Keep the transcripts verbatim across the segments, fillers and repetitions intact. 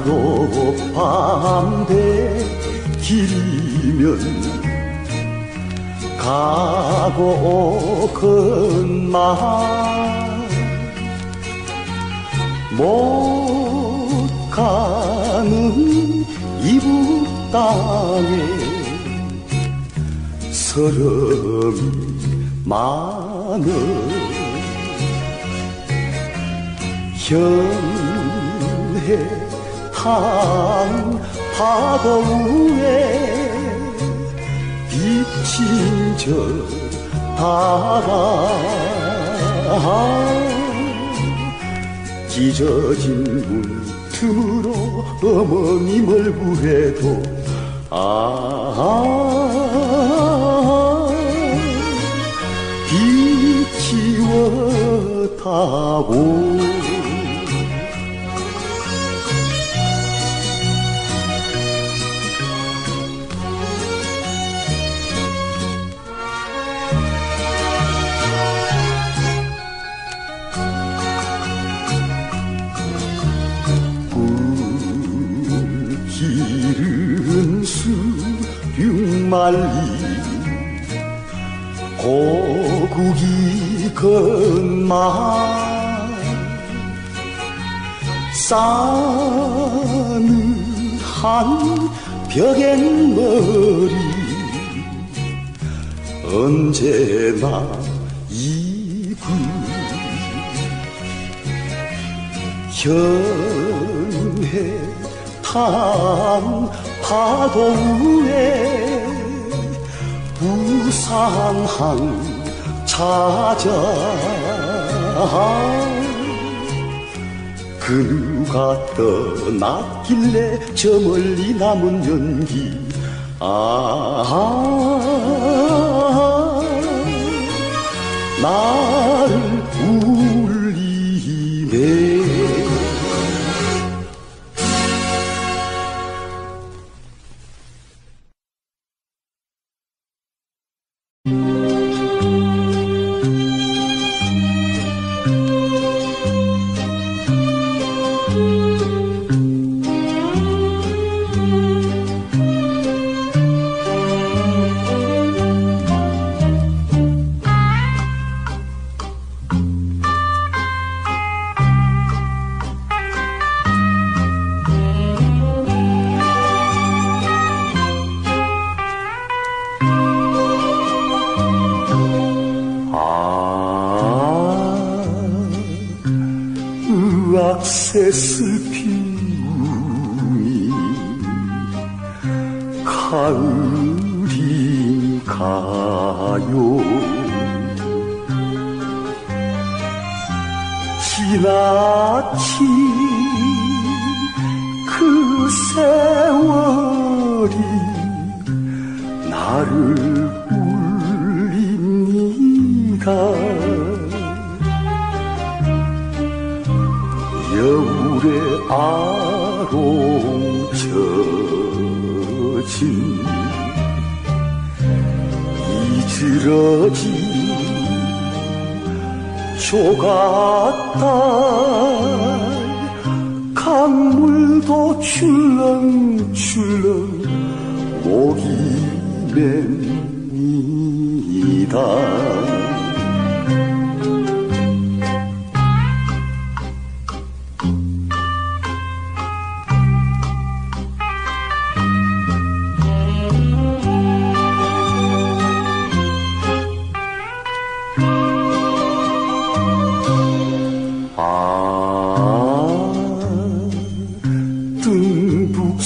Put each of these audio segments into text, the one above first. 나도 밤새 길이면 가고 오건만 못 가는 이북 땅에 서름이 많은 현해 탄 파도 위에 비친 저 바다 찢어진 문틈으로 어머님을 구해도 아 빛이 왔다고 고국이 건만 싸늘한 벽앤머리 언제나 이군 현해 탄 파도 위에 부산항 찾아 그 누가 떠났길래 저 멀리 남은 연기 아 나를 울리네 새슬피움이 가을인가요 지나친 그 세월이 나를 울립니다 겨울의 아롱 젖은 이지러진 조각달 강물도 출렁출렁 목이 맵니다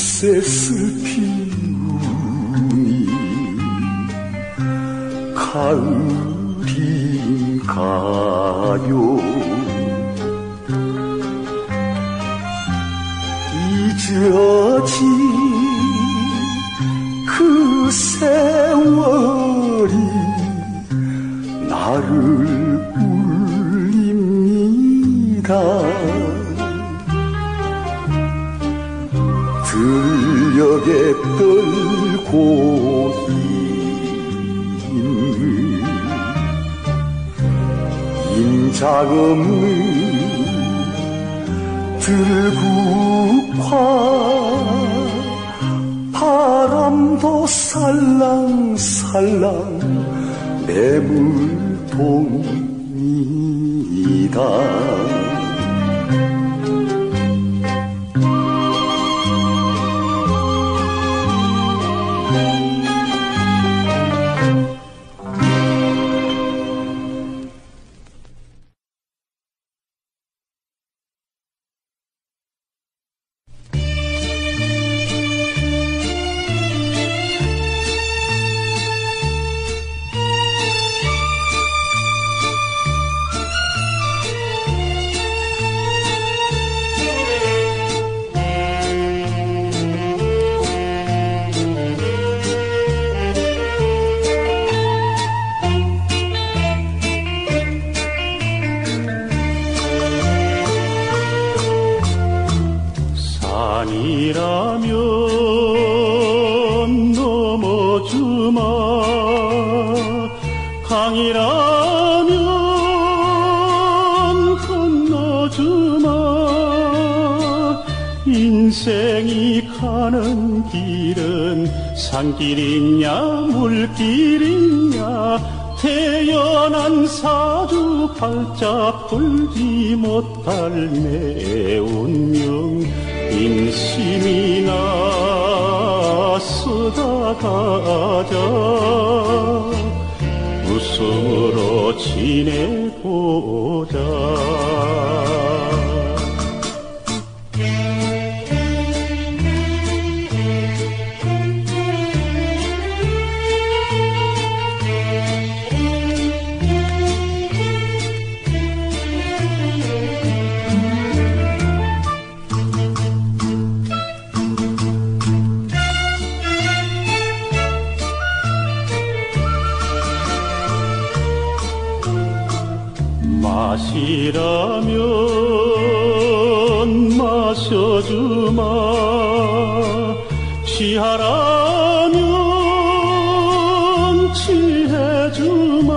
새슬피우니 가을인가요 잊어진 그 세월이 나를 울립니다 들녘에 떨고 있는 임자없는 들국화 바람도 살랑살랑 내물동이다. 산길이냐 물길이냐 태연한 사주 팔자 풀지 못할 내 운명 인심이 나 쓰다 가자 웃음으로 지내고자. 마시라면 마셔주마, 취하라면 취해주마.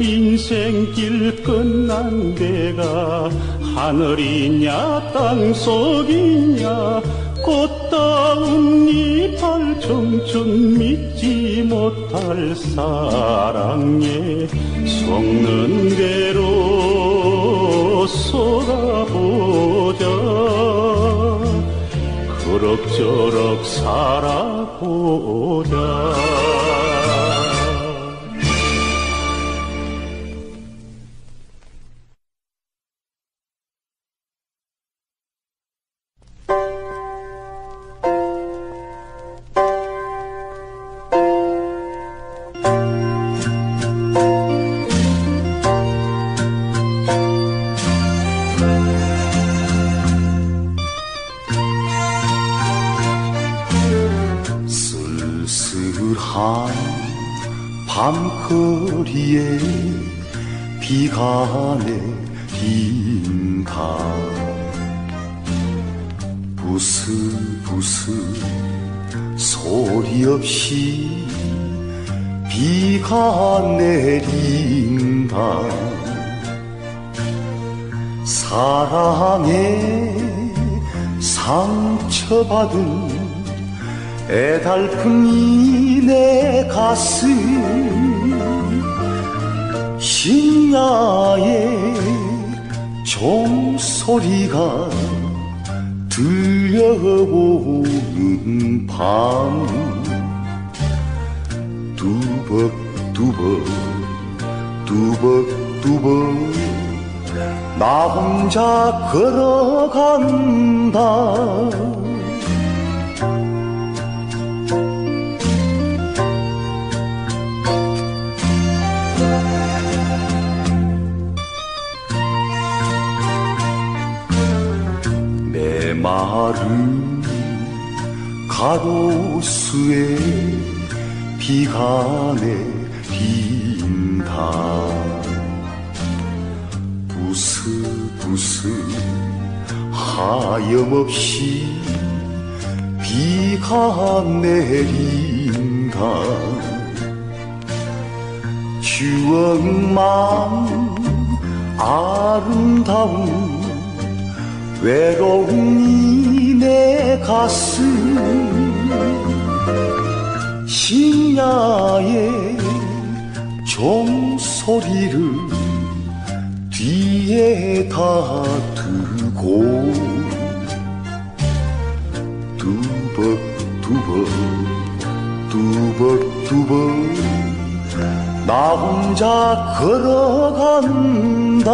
인생길 끝난 데가 하늘이냐 땅속이냐 꽃다운 이팔 청춘 믿지 못할 사랑에 속는 대로 쏟아보자 그럭저럭 살아보자. 밤거리에 비가 내린다. 부슬부슬 소리 없이 비가 내린다. 사랑에 상처받은 애달픈 이내 가슴 심야의 종소리가 들려오는 밤 두벅두벅 두벅두벅 나 혼자 걸어간다. 마른 가로수에 비가 내린다. 부슬부슬 하염없이 비가 내린다. 추억만 아름다운 외로움이 내 가슴 심야의 종소리를 뒤에다 두고 두벅두벅 두벅두벅 나 혼자 걸어간다.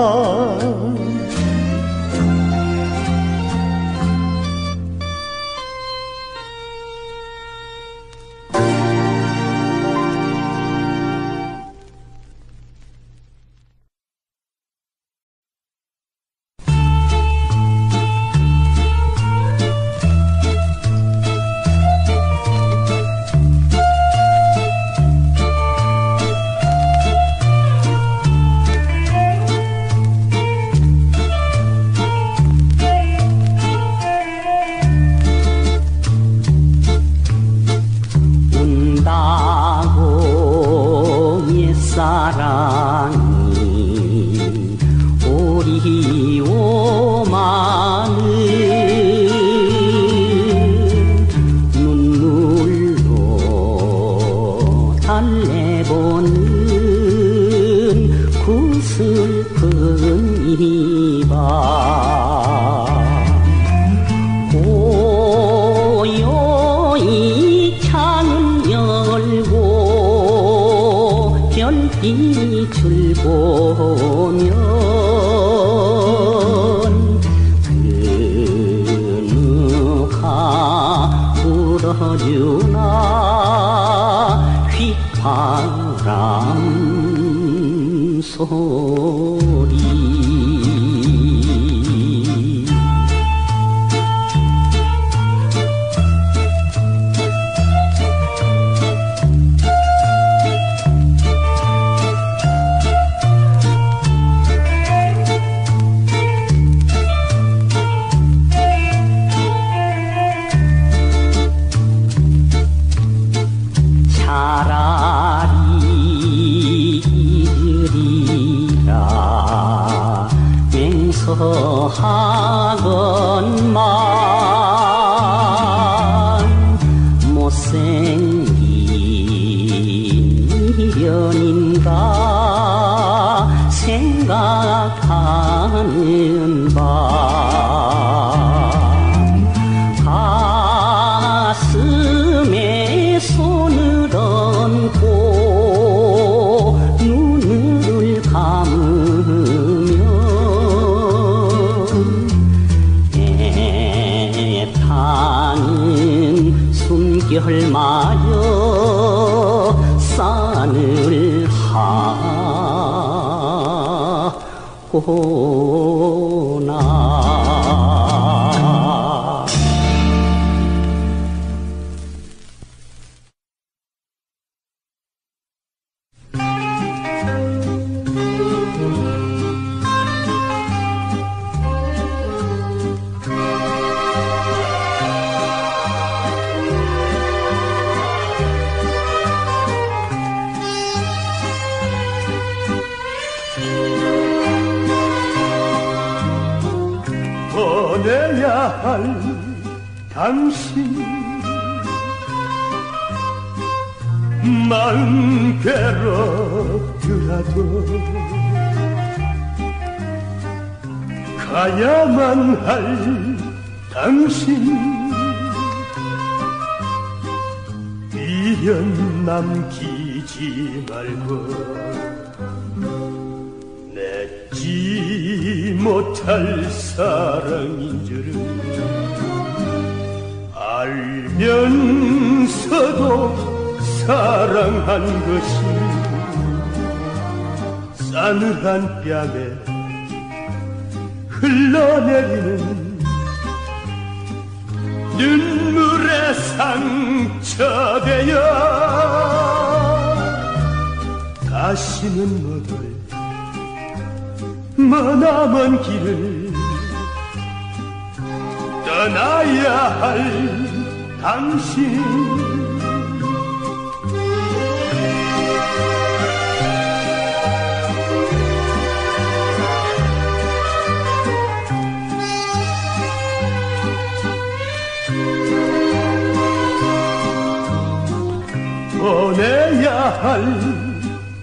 할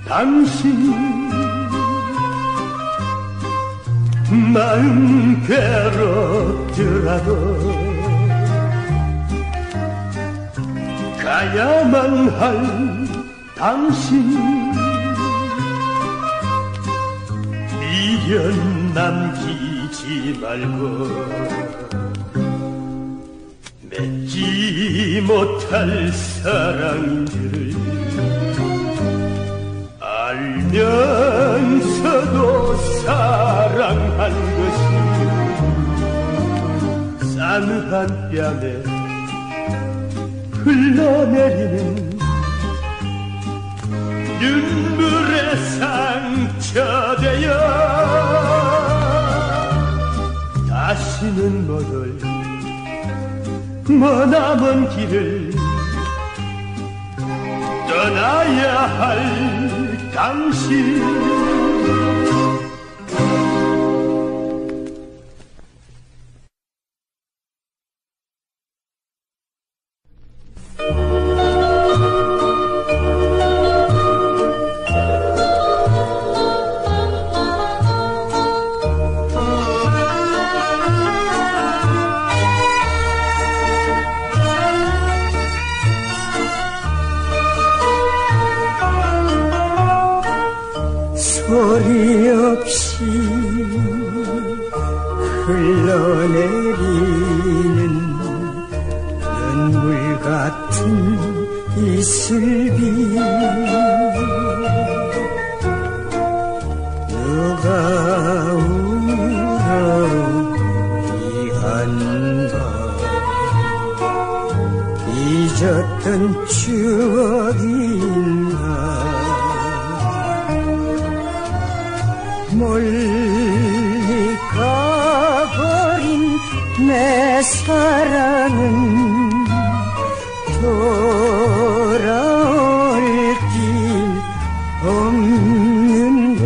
당신 마음 괴롭더라도 가야만 할 당신 미련 남기지 말고 맺지 못할 사랑인 줄 알면서도 사랑한 것이 싸늘한 뺨에 흘러내리는 눈물의 상처되어 다시는 못 올 먼 남은 길을 떠나야 할 당신 소리 없이 흘러내리는 눈물 같은 이슬비 누가 울어 미안가 잊었던 추억인가 멀리 가버린 내 사랑은 돌아올 길 없는데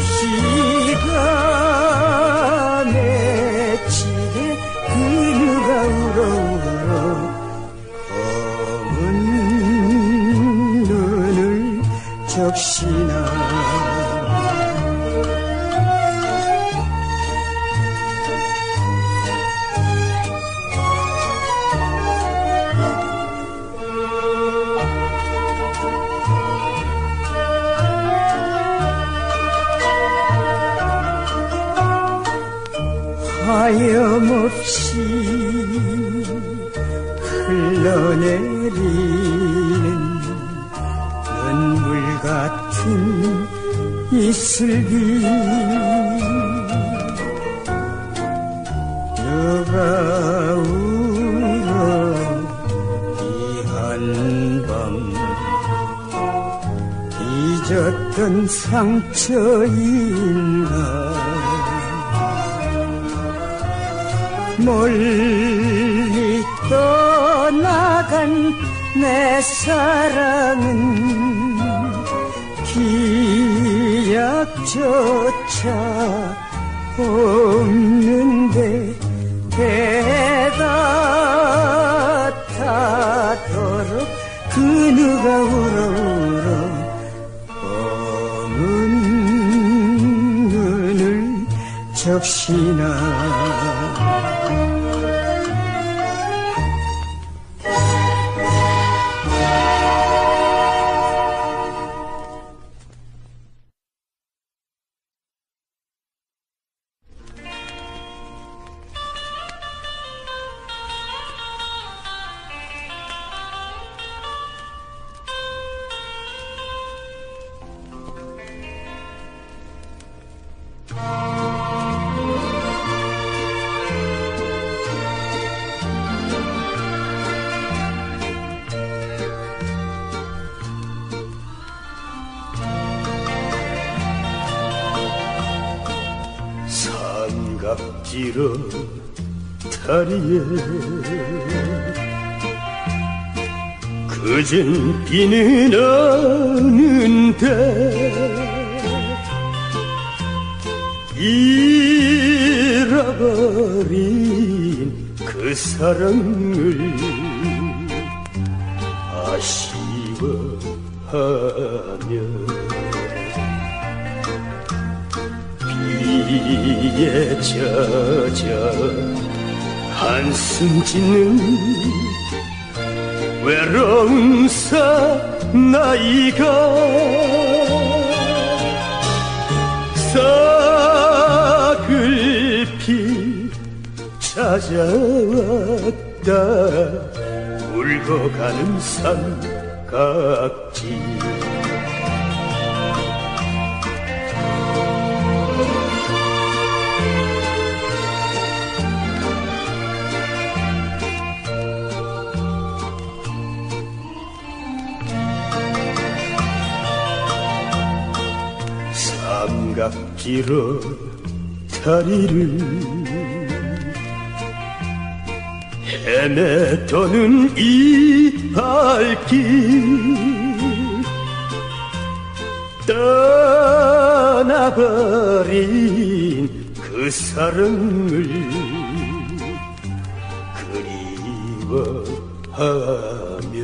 비가 맺히게 그녀가 울어 울어 검은 눈을 적시나 하염없이 흘러내리는 눈물 같은 이슬비 누가 울어 이 한밤 잊었던 상처인가 멀리 떠나간 내 사랑은 기약조차 없는데 배가 타도록 그 누가 울어 울어 검은 눈을 적시나 갑지러 다리에 그젠 비는 오는데 잃어버린 그 사랑을 아쉬워 하며 비에 젖어 한숨 짓는 외로운 사나이가 서글피 찾아왔다. 울고 가는 산각지 삼각지로 다리를 헤매도는 이 발길 떠나버린 그 사람을 그리워하며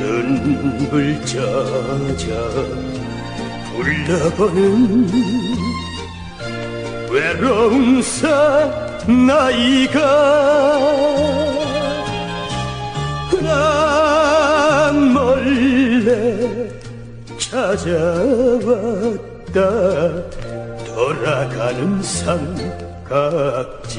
눈물 젖어 불러보는 외로운 사나이가 난 몰래 찾아왔다. 돌아가는 삼각지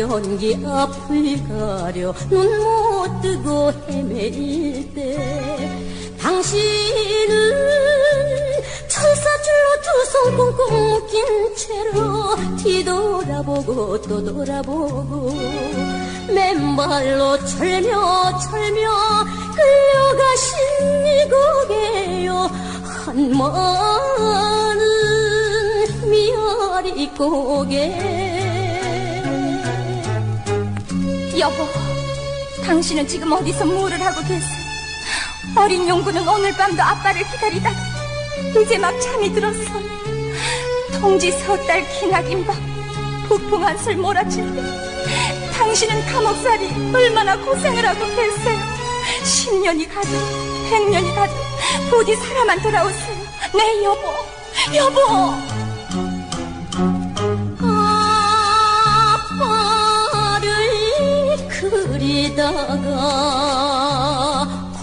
연기 앞을 가려 눈 못 뜨고 헤매일 때 당신은 천사줄로 두 손 꽁꽁 묶인 채로 뒤돌아보고 또 돌아보고 맨발로 절며 절며 끌려가신 이 고개요. 한마는 미아리 고개. 여보, 당신은 지금 어디서 뭐를 하고 계세요? 어린 용구는 오늘 밤도 아빠를 기다리다 이제 막 잠이 들었어. 동지 섣달 기나긴 밤 북풍 한술 몰아칠 때 당신은 감옥살이 얼마나 고생을 하고 계세요. 십 년이 가도 백 년이 가도 부디 살아만 돌아오세요. 네, 여보, 여보. 그리다가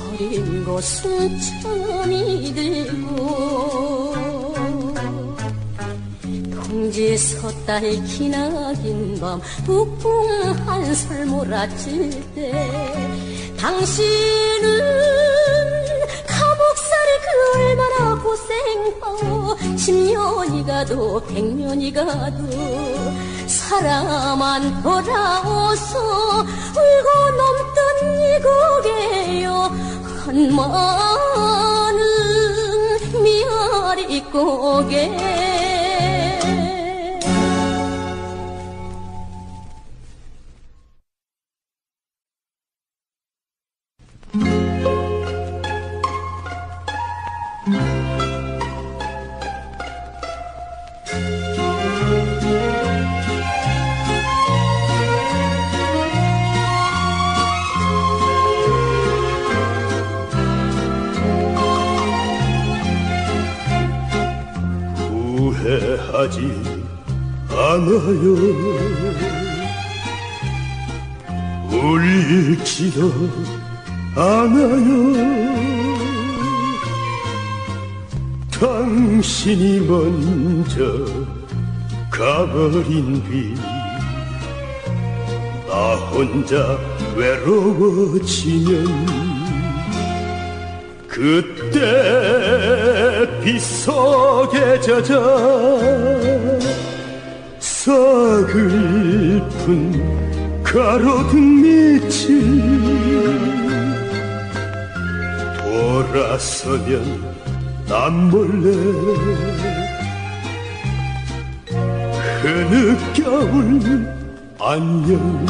버린 것은 참이 들고 동지 섣달 기나긴 밤 북풍 한술 몰아칠 때 당신은 감옥살이 그 얼마나 고생하고 십 년이 가도 백 년이 가도 사람만 돌아오소. 울고 넘던 이 고개요. 한마는 미아리 고개. 하지 않아요. 울지도 않아요. 당신이 먼저 가버린 뒤 나 혼자 외로워지면 그때 빗속에 젖어 서글픈 가로등 밑을 돌아서면 난 몰래 흐느껴울 안녕.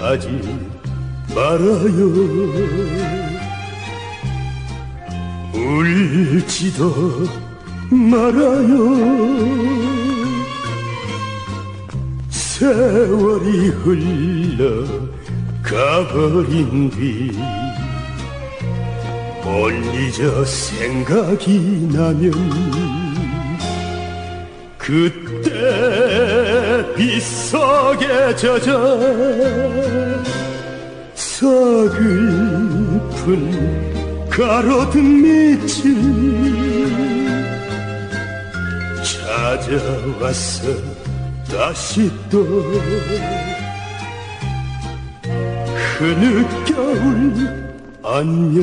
하지 말아요. 울지도 말아요. 세월이 흘러 가버린 뒤 못 잊어 생각이 나면 그때 빗속에 젖어 서글픈 가로등 밑을 찾아와서 다시 또 흐느껴울 안녕.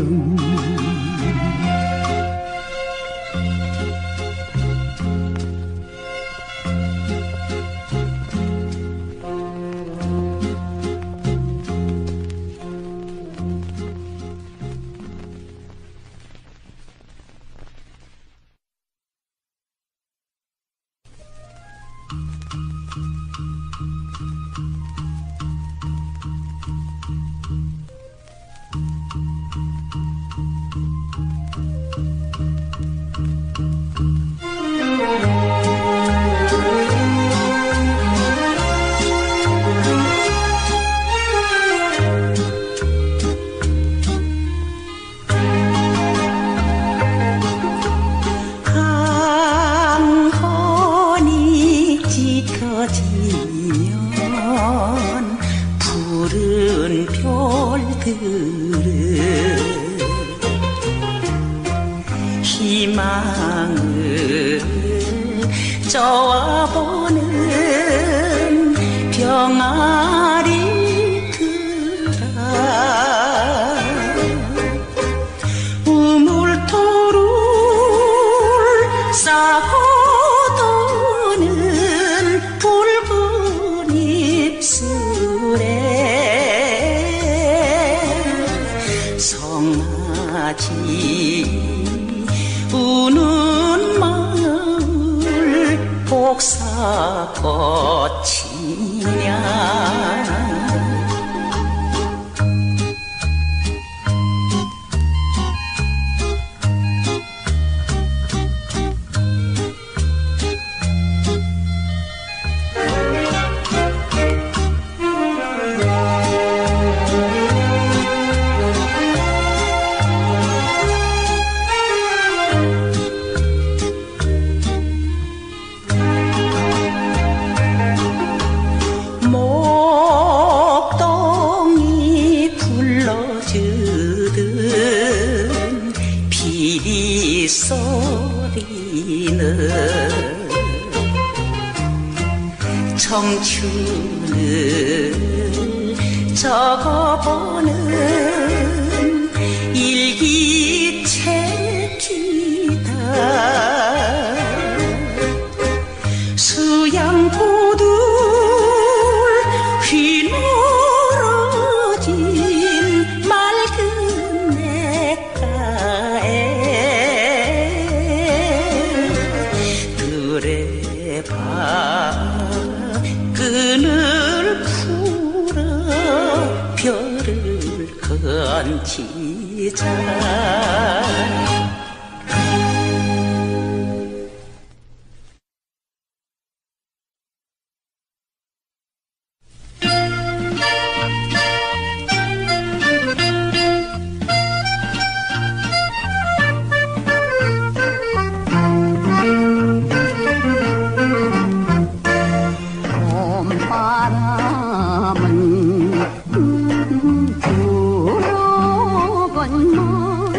한번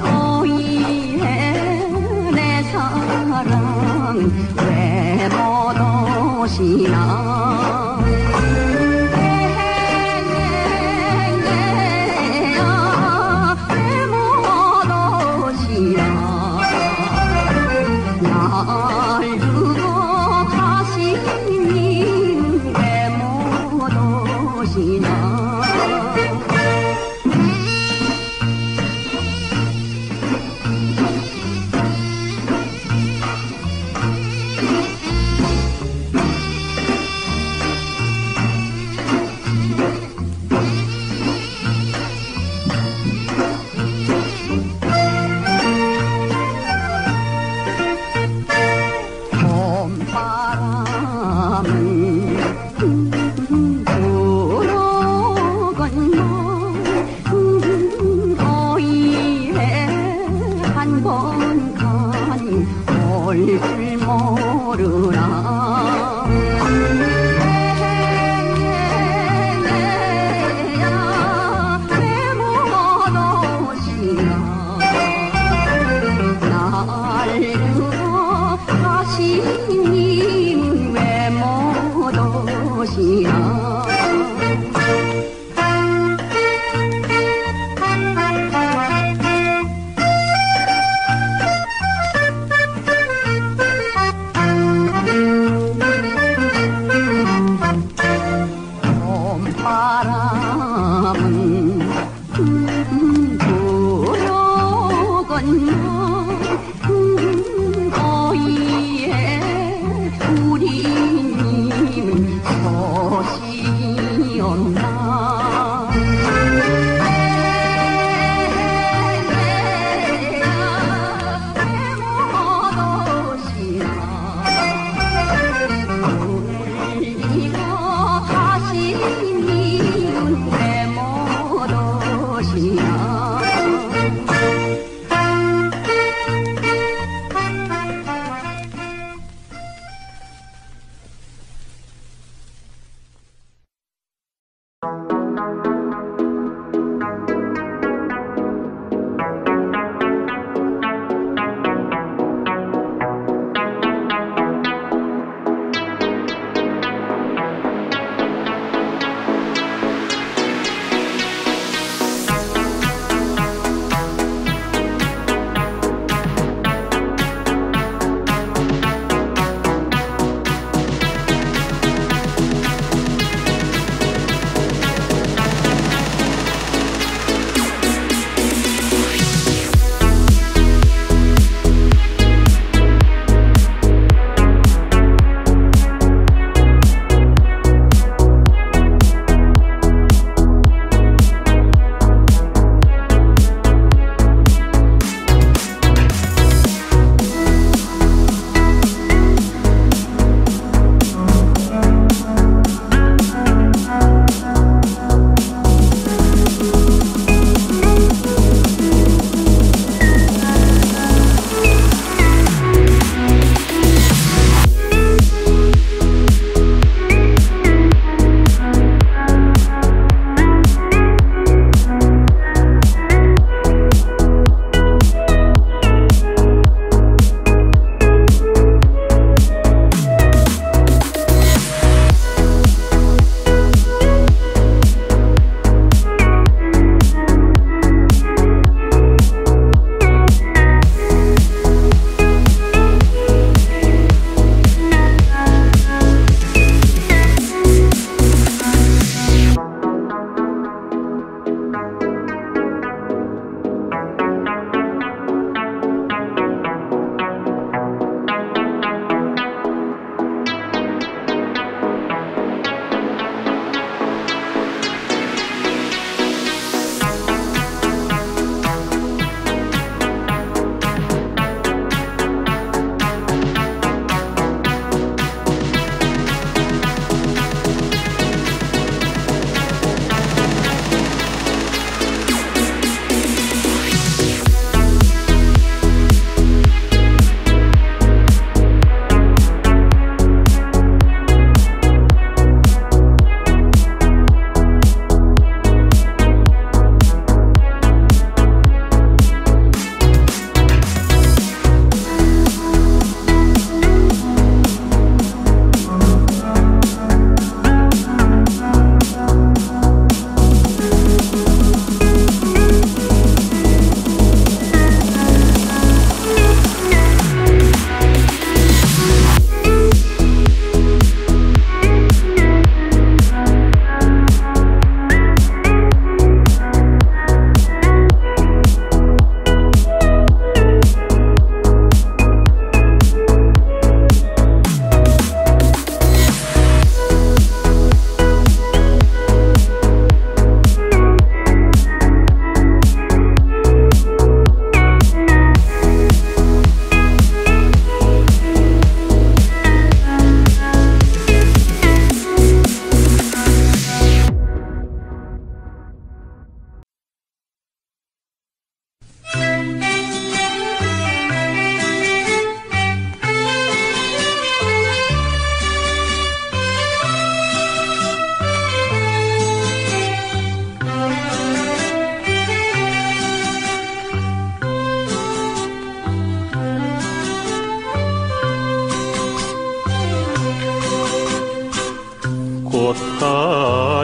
오이해 내 사랑 왜 못 오시나. 네.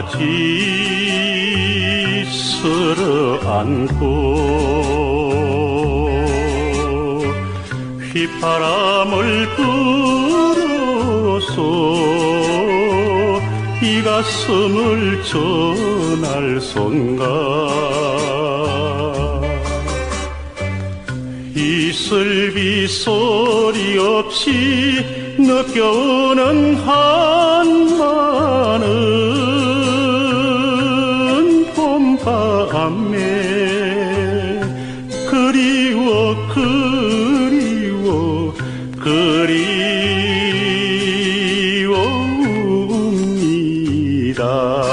같이 서로 안고 휘바람을 불어서 이 가슴을 전할 손가 이슬비 소리 없이 느껴오는 한마는 봄밤에 그리워 그리워 그리워옵니다.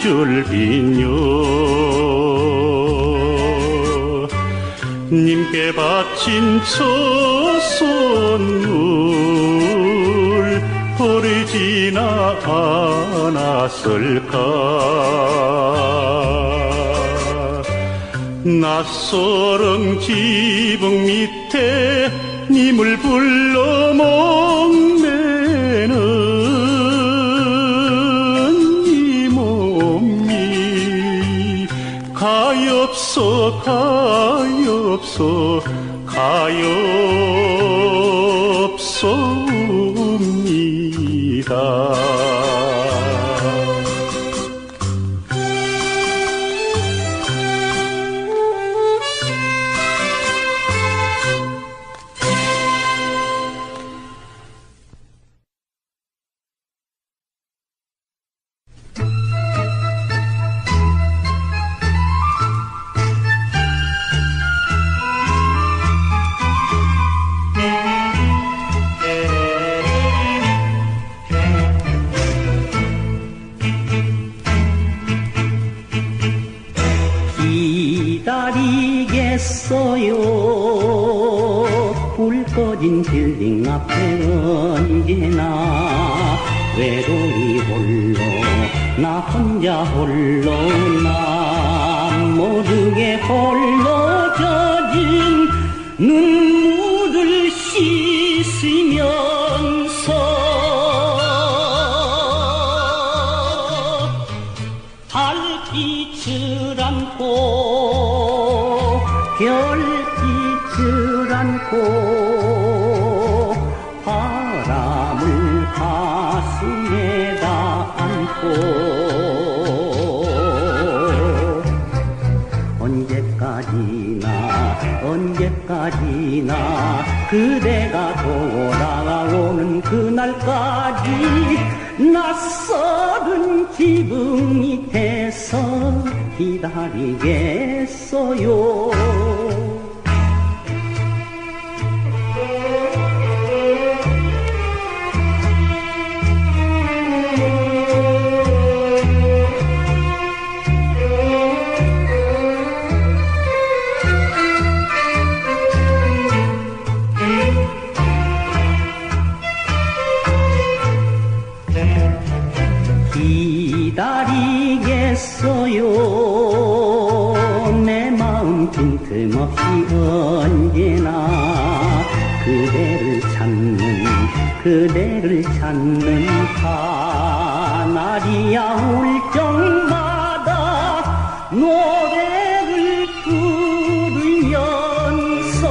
귤비녀 님께 바친 저 선물 버리지나 않았을까 낯설은 지붕 밑에 님을 불러 목매는 가엾어 가엾어 가엾옵니다. 불 꺼진 빌딩 앞에 언제나 외로이 홀로 나 혼자 홀로 나 모르게 홀로 젖은 눈물을 씻으면서 달빛을 안고 별빛을 안고 바람을 가슴에다 안고 언제까지나 언제까지나 그대가 돌아오는 그날까지 낯설은 지붕 밑에서 기다리겠어요. 내 마음 빈틈없이 언제나 그대를 찾는 그대를 찾는 카나리아 울정마다 노래를 부르면서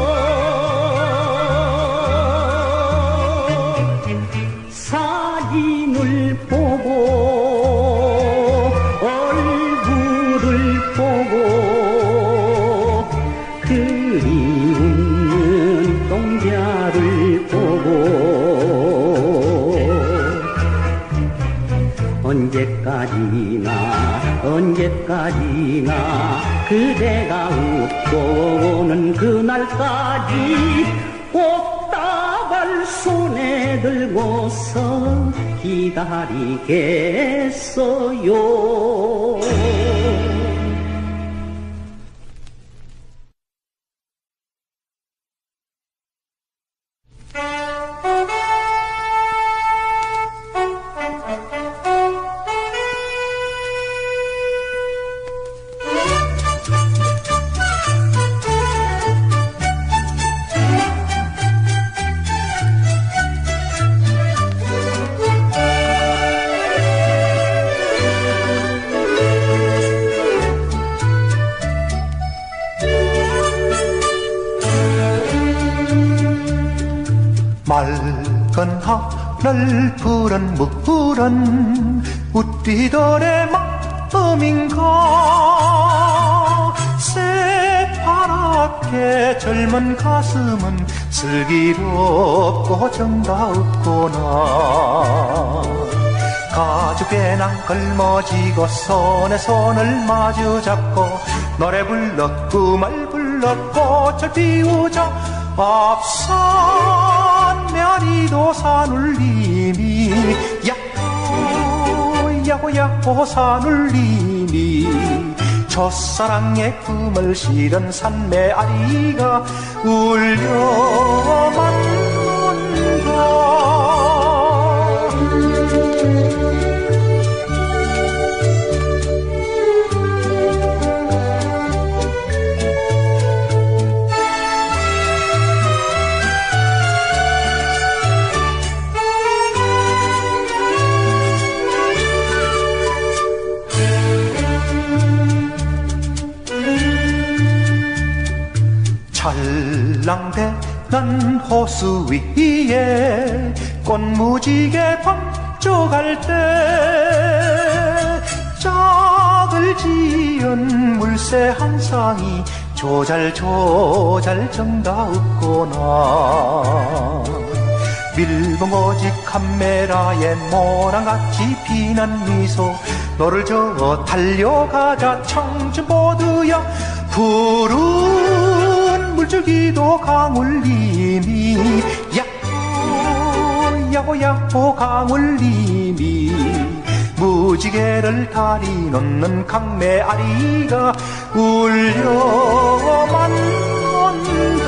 사진을 보고 그리운 눈동자를 보고 언제까지나 언제까지나 그대가 웃고 오는 그날까지 꽃다발 손에 들고서 기다리겠어요. 맑은 하늘 푸른 물은 웃디더래 마음인가. 새파랗게 젊은 가슴은 슬기롭고 정다웠구나. 가죽에낭 걸머지고 손에 손을 마주 잡고 노래 불렀고 말 불렀고 꽃을 피우자. 앞산 며리도산 울림이 야호 야호 야호 산 울림이. 첫사랑의 꿈을 실은 산메아리가 울려만다. 찰랑대는 호수 위에 꽃무지개 반쪽할 때 짝을 지은 물새 한 쌍이 조잘조잘 정다웃구나. 밀봉오직 카메라에 모랑같이 피난 미소 너를 저어 달려가자. 청춘 모두여 부르 물줄기도 강울림이 야호 야호 야호 강울림이. 무지개를 다리 놓는 강메아리가 울려만 온다.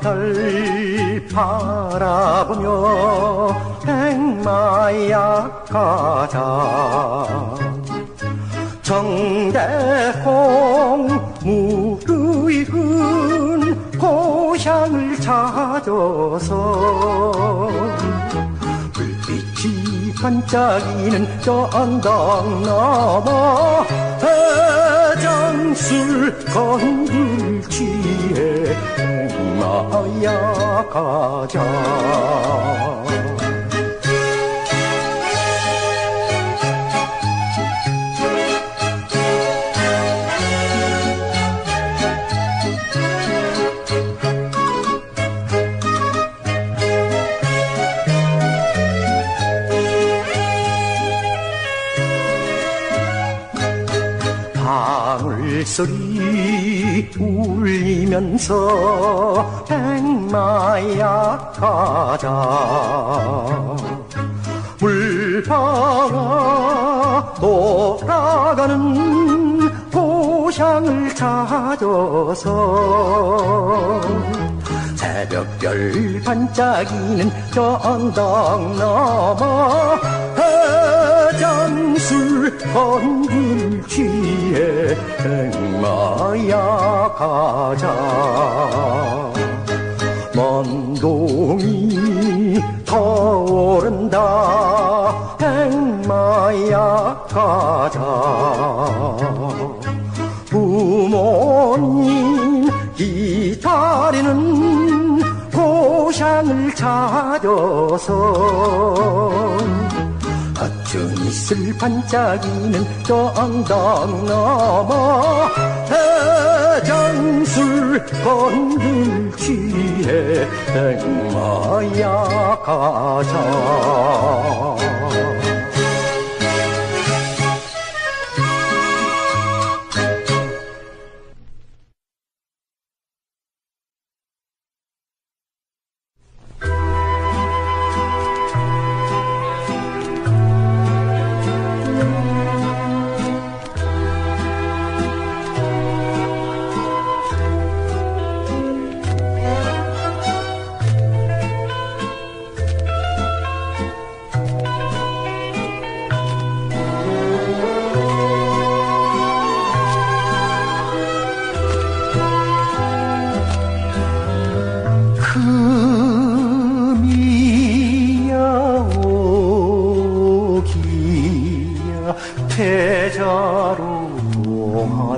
새벽별 바라보며 백마약 가자. 정대홍 무르익은 고향을 찾아서 불빛이 반짝이는 저 언덕 너머 해장술 건들지에 백마야 가자. 소리 울리면서 백마야 가자. 물방아 돌아가는 고향을 찾아서 새벽별 반짝이는 저 언덕 너머 해장술 건들지에 백마야 가자. 먼 동이 타오른다 백마야 가자. 부모님 기다리는 고향을 찾아서 어쭈니 슬 반짝이는 저 언덕 너머 해장술 건들지에 백마야 가자.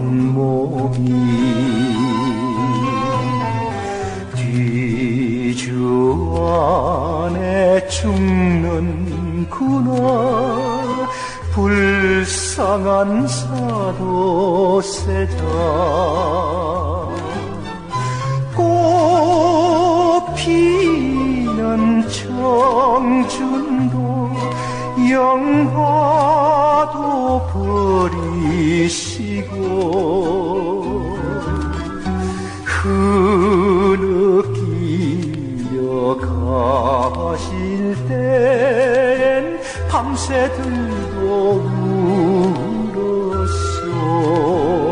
한 몸이 뒤주 안에 죽는구나. 불쌍한 사도세자 꽃피는 청춘도 영화도 버리시고 흐느끼려 가실 땐 밤새 들고 울었소.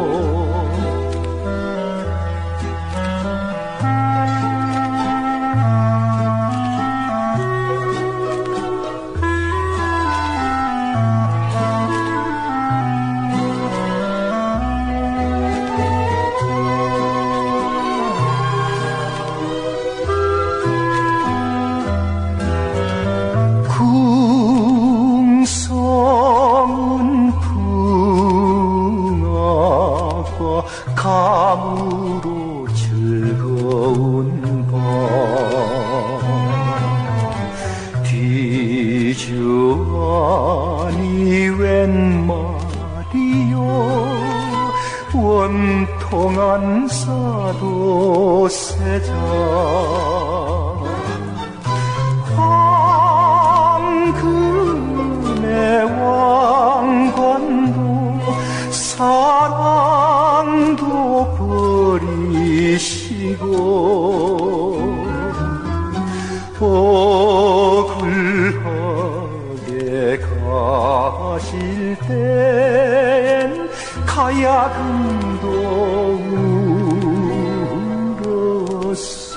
감으로 즐거운 밤 뒤주아니 웬 말이요. 원통한 사도세자 황금의 왕관도 사랑 버리시고 억울하게 가실 땐 가야금도 울었소.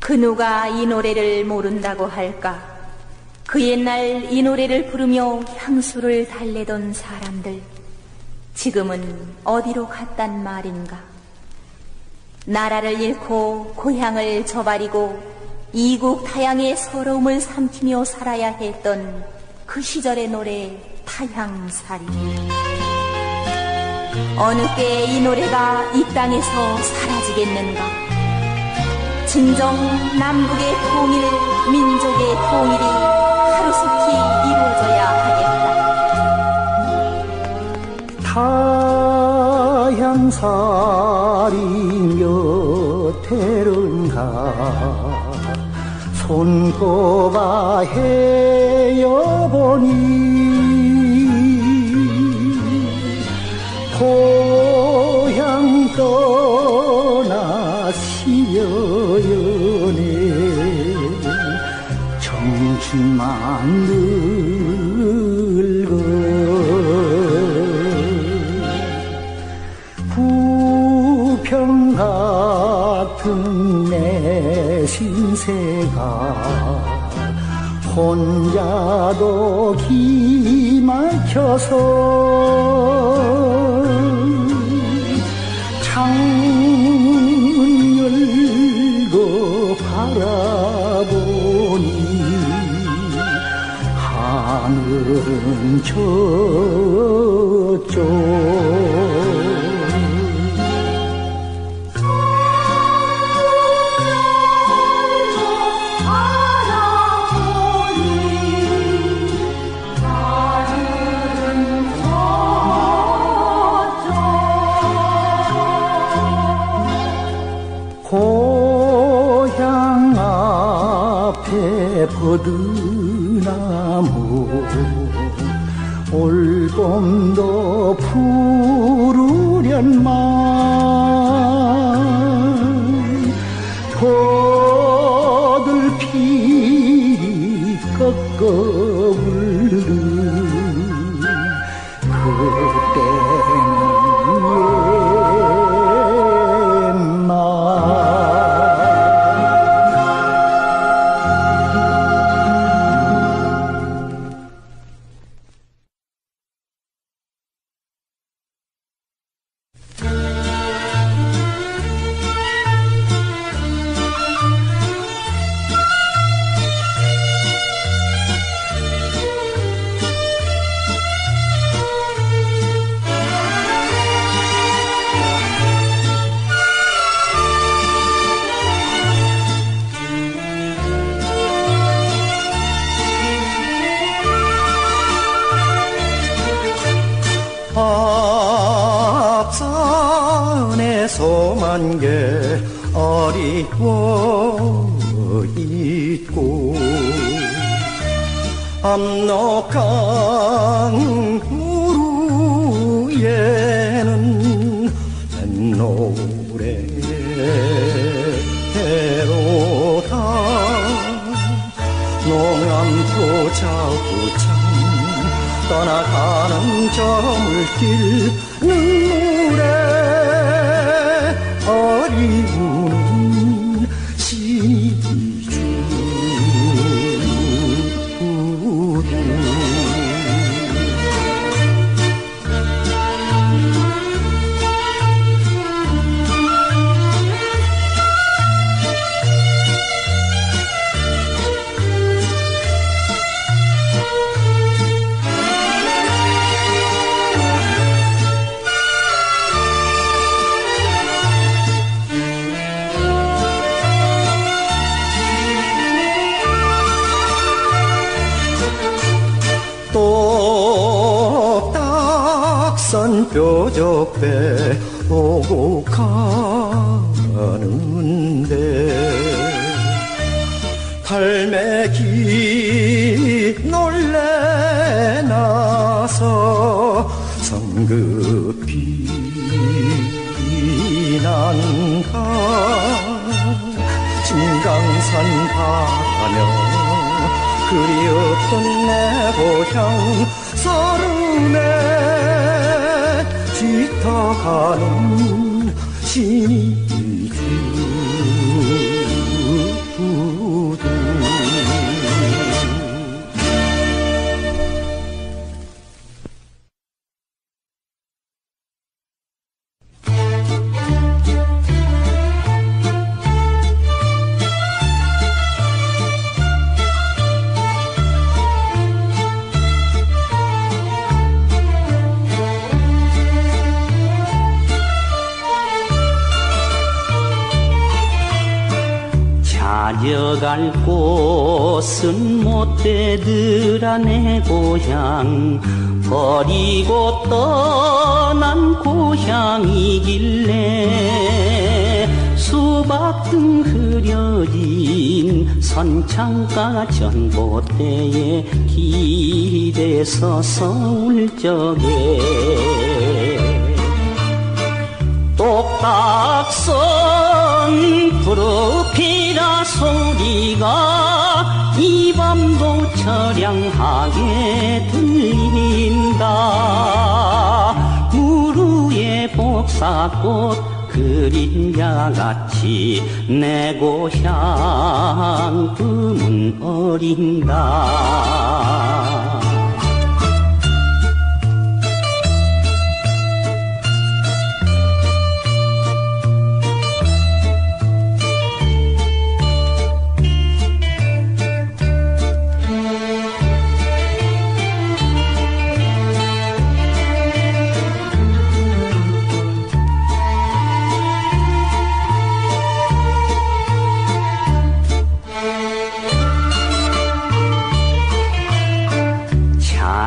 그 누가 이 노래를 모른다고 할까? 그 옛날 이 노래를 부르며 향수를 달래던 사람들, 지금은 어디로 갔단 말인가? 나라를 잃고 고향을 저버리고 이국 타향의 서러움을 삼키며 살아야 했던 그 시절의 노래 타향살이. 어느 때 이 노래가 이 땅에서 사라지겠는가. 진정 남북의 통일, 민족의 통일이 하루속히 이루어져야 하겠다. 타향살이 몇 해른가 손꼽아 헤어보니 고향 떠나 시여연에 정신만 늙어 부평 같은 내 신세가 혼자도 기막혀서 창문 열고 바라보니 하늘은 저쪽 고향 앞에 버드나무 올 봄도 푸르련만 도들피리 꺾어 울른 그때는 소만개 어리워 있고 압록강 우루에는 노래로다 농암포 자구창 떠나가는 저 물길 눈물에 어리우는 시주 부두 뾰족배 오고 가는데 갈매기 놀래나서 성급히 난가 금강산 가며 그리웠던 내 고향 서름에 지터가는 신이 주부두 다녀갈 곳은 못되더라 내 고향. 버리고 떠난 고향이길래 수박 등 흐려진 선창가 전봇대에 기대서 서울 적에 똑딱선 부르피라 소리가 이 밤도 처량하게 들린다. 무루의 복사꽃 그림자같이 내 고향 꿈은 어린다.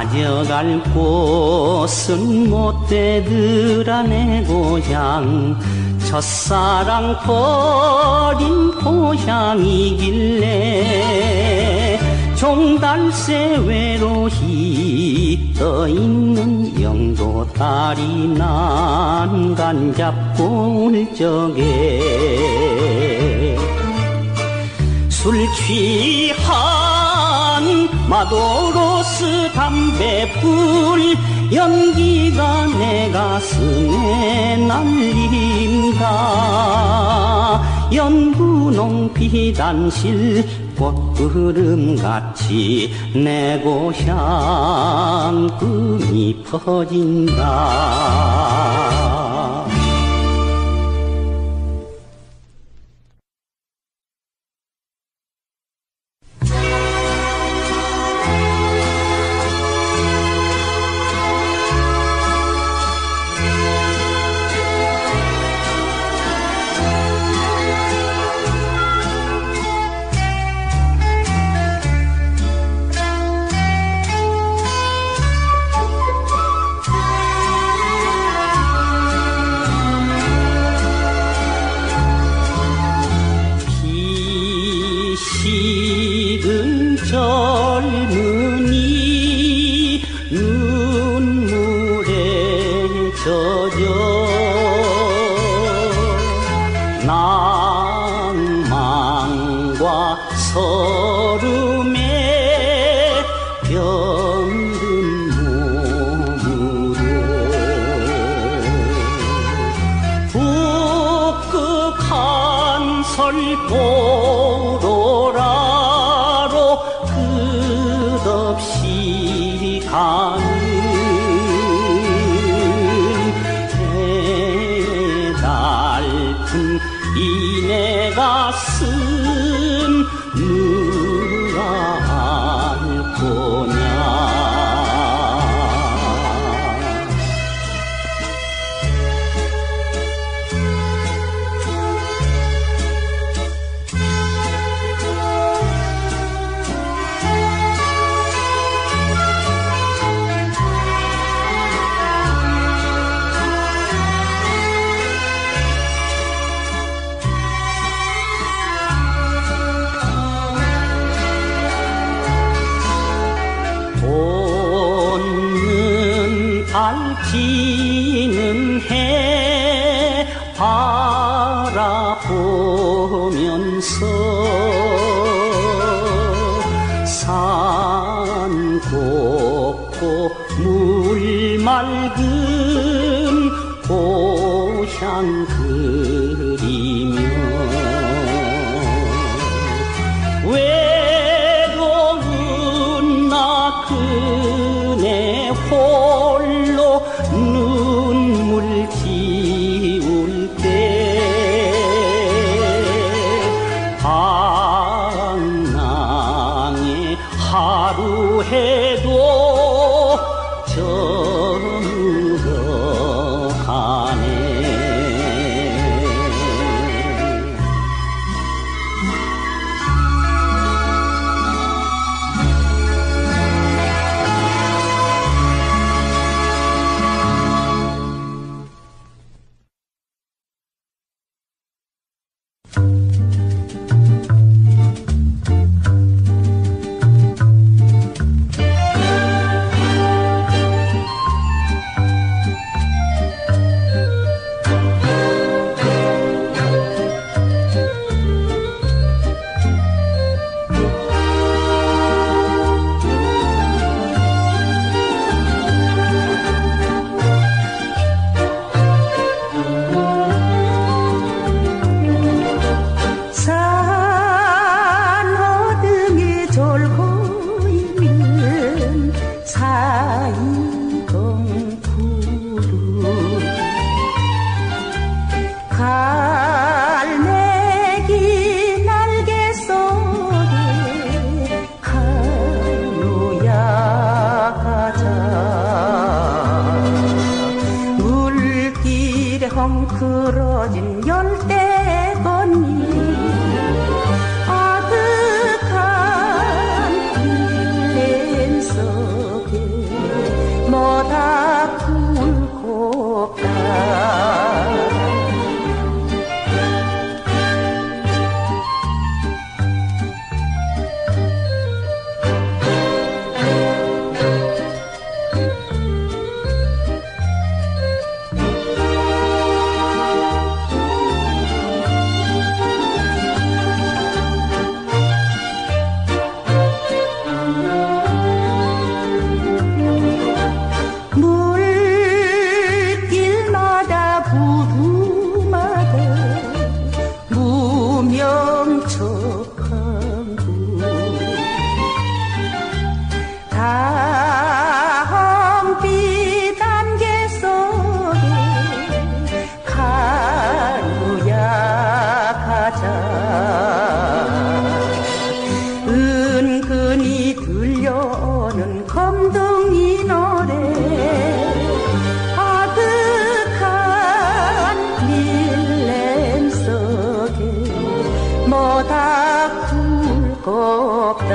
다녀갈 곳은 못되더라 내 고향. 첫사랑 버린 고향이길래 종달새 외로이 떠있는 영도다리 난간 잡고 울 적에 술 취한 마도로스 담배불 연기가 내 가슴에 날린다. 연분홍 비단실 꽃구름같이 내 고향 꿈이 퍼진다. 지는 해 바라보면서 산 곱고 물 맑은 고향 그리며 외로운 나 그네 홀로 눈물 지울 때 방랑의 하루해도 저물어가네. 보다 굵었다.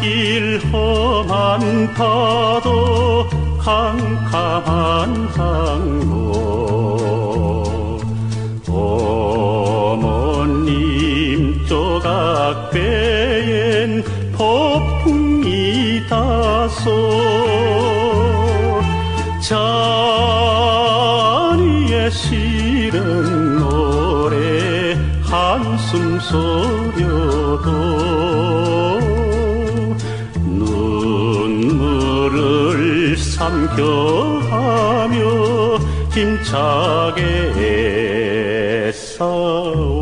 길 험한 파도 캄캄한 항로 어머님 조각배엔 폭풍이 다소 자리에 실은 노래 한숨 소려도 삼켜하며 힘차게 싸워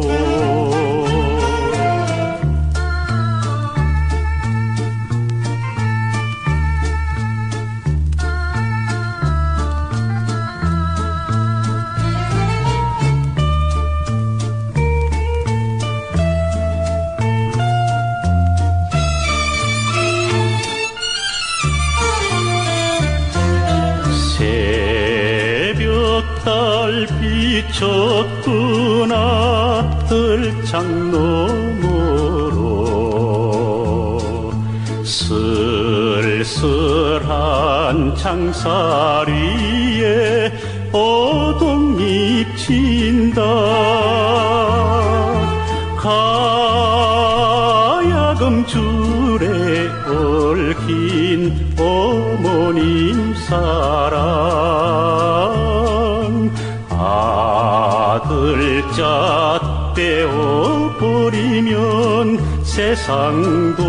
젖구나 들창 너머로 쓸쓸한 창살 위에 어동잎 진다. 가야금 줄에 얽힌 어머님 사랑 아들자 떼어버리면 세상도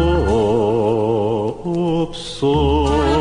없소.